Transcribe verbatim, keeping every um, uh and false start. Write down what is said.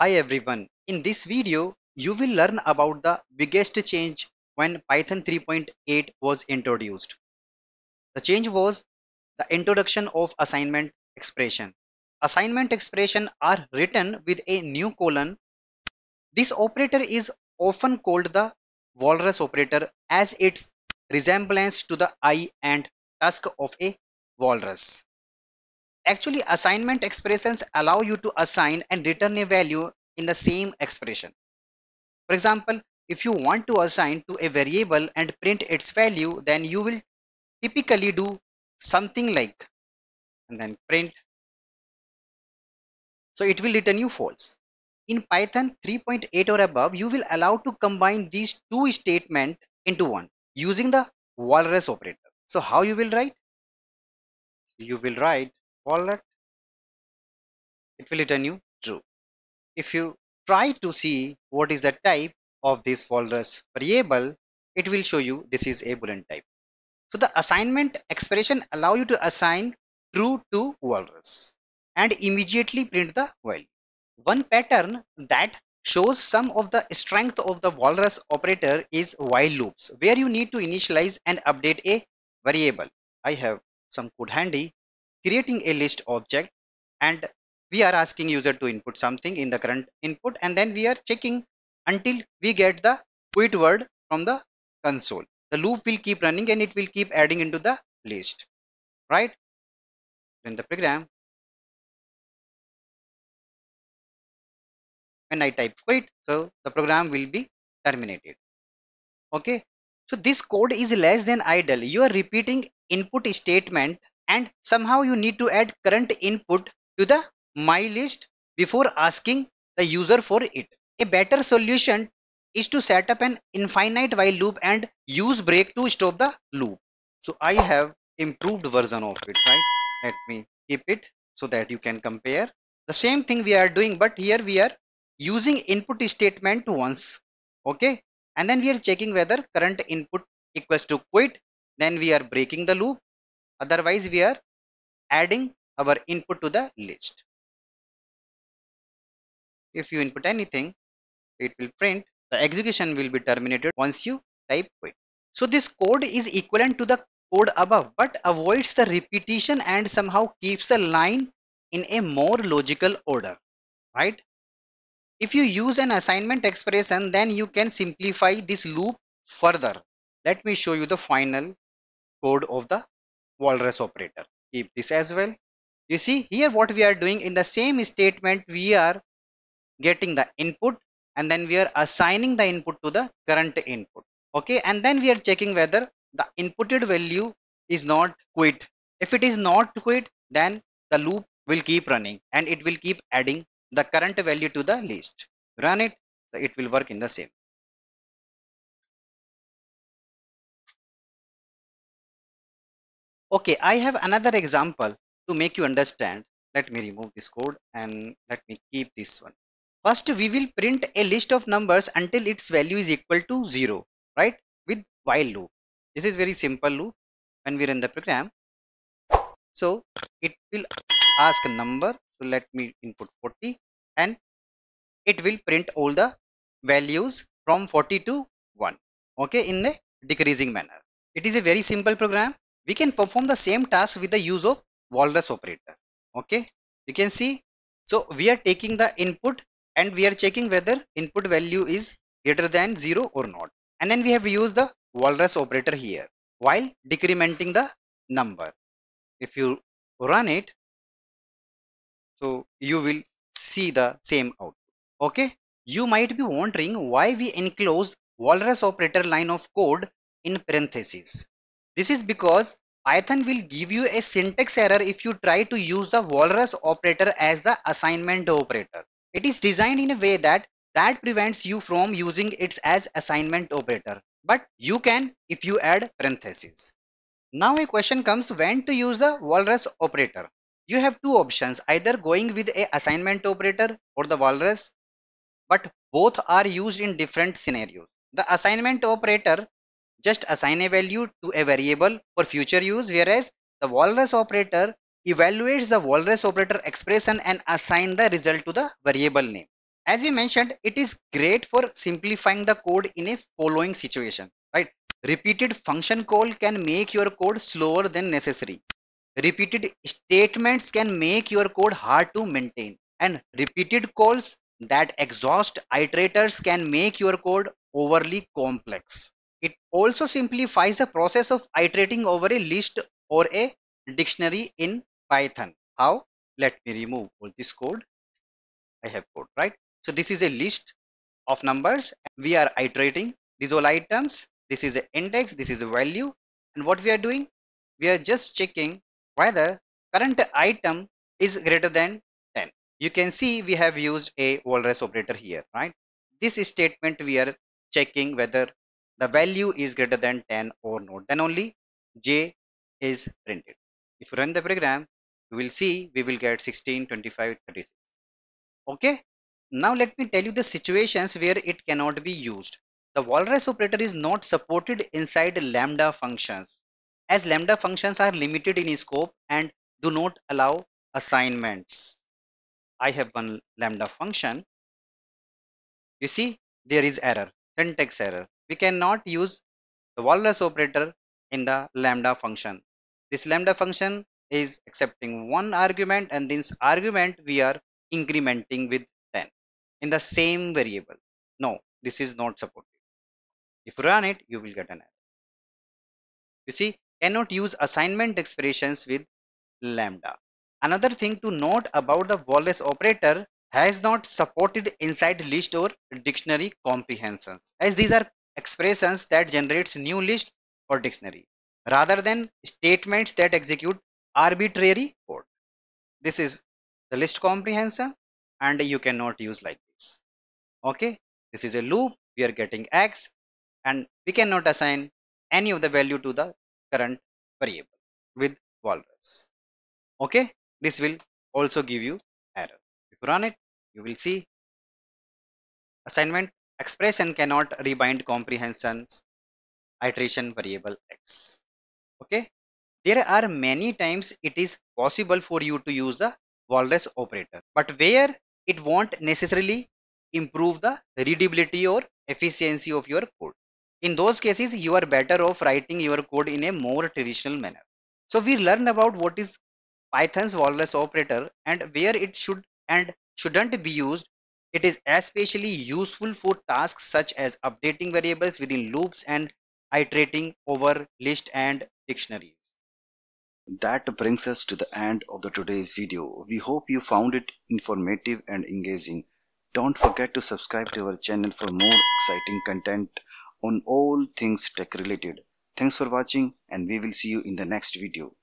Hi everyone, in this video you will learn about the biggest change when Python three point eight was introduced. The change was the introduction of assignment expression. Assignment expression are written with a new colon. This operator is often called the walrus operator as its resemblance to the eye and tusk of a walrus. Actually, assignment expressions allow you to assign and return a value in the same expression. For example, if you want to assign to a variable and print its value, then you will typically do something like and then print. So it will return you false. In Python three point eight or above, you will allow to combine these two statements into one using the walrus operator. So how you will write? You will write walrus, it will return you true. If you try to see what is the type of this walrus variable, it will show you this is a boolean type. So the assignment expression allow you to assign true to walrus and immediately print the value. One pattern that shows some of the strength of the walrus operator is while loops, where you need to initialize and update a variable. I have some code handy. Creating a list object, and we are asking user to input something in the current input, and then we are checking until we get the quit word from the console. The loop will keep running and it will keep adding into the list, right? In the program, when I type quit, so the program will be terminated. Okay, so this code is less than idle. You are repeating input statement, and somehow you need to add current input to the my list before asking the user for it. A better solution is to set up an infinite while loop and use break to stop the loop. So I have improved version of it, right? Let me keep it so that you can compare. The same thing we are doing, but here we are using input statement once, okay? And then we are checking whether current input equals to quit. Then we are breaking the loop. Otherwise, we are adding our input to the list. If you input anything, it will print. The execution will be terminated once you type quit. So this code is equivalent to the code above, but avoids the repetition and somehow keeps a line in a more logical order, right? If you use an assignment expression, then you can simplify this loop further. Let me show you the final code of the walrus operator. Keep this as well. You see here what we are doing. In the same statement, we are getting the input and then we are assigning the input to the current input, okay? And then we are checking whether the inputted value is not quit. If it is not quit, then the loop will keep running and it will keep adding the current value to the list. Run it, so it will work in the same. Okay, I have another example to make you understand. Let me remove this code and let me keep this one. First, we will print a list of numbers until its value is equal to zero, right? With while loop. This is very simple loop when we run the program. So it will ask a number. So let me input forty and it will print all the values from forty to one, okay, in a decreasing manner. It is a very simple program. We can perform the same task with the use of walrus operator. Okay, you can see. So we are taking the input and we are checking whether input value is greater than zero or not. And then we have used the walrus operator here while decrementing the number. If you run it, so you will see the same output. Okay, you might be wondering why we enclose walrus operator line of code in parentheses. This is because Python will give you a syntax error if you try to use the walrus operator as the assignment operator. It is designed in a way that that prevents you from using it as assignment operator. But you can if you add parentheses. Now a question comes, when to use the walrus operator? You have two options, either going with a assignment operator or the walrus, but both are used in different scenarios. The assignment operator just assign a value to a variable for future use, whereas the walrus operator evaluates the walrus operator expression and assign the result to the variable name. As we mentioned, it is great for simplifying the code in a following situation, right? Repeated function call can make your code slower than necessary. Repeated statements can make your code hard to maintain. And repeated calls that exhaust iterators can make your code overly complex. It also simplifies the process of iterating over a list or a dictionary in Python. How? Let me remove all this code. I have code, right? So this is a list of numbers. We are iterating these all items. This is an index. This is a value. And what we are doing? We are just checking whether current item is greater than ten. You can see we have used a walrus operator here, right? This statement we are checking whether the value is greater than ten or not. Then only J is printed. If you run the program, you will see we will get sixteen, twenty-five, thirty-six. Okay. Now let me tell you the situations where it cannot be used. The walrus operator is not supported inside lambda functions, as lambda functions are limited in scope and do not allow assignments. I have one lambda function. You see, there is error, syntax error. We cannot use the walrus operator in the lambda function. This lambda function is accepting one argument, and this argument we are incrementing with ten in the same variable. No, this is not supported. If you run it, you will get an error. You see, cannot use assignment expressions with lambda. Another thing to note about the walrus operator, has not supported inside list or dictionary comprehensions, as these are expressions that generates new list or dictionary rather than statements that execute arbitrary code. This is the list comprehension, and you cannot use like this. Okay, this is a loop. We are getting X, and we cannot assign any of the value to the current variable with walrus. Okay, this will also give you error. If you run it, you will see assignment expression cannot rebind comprehensions iteration variable X. Okay, there are many times it is possible for you to use the walrus operator, but where it won't necessarily improve the readability or efficiency of your code. In those cases, you are better off writing your code in a more traditional manner. So we learn about what is Python's walrus operator and where it should and shouldn't be used. It is especially useful for tasks such as updating variables within loops and iterating over lists and dictionaries. That brings us to the end of the today's video. We hope you found it informative and engaging. Don't forget to subscribe to our channel for more exciting content on all things tech related. Thanks for watching, and we will see you in the next video.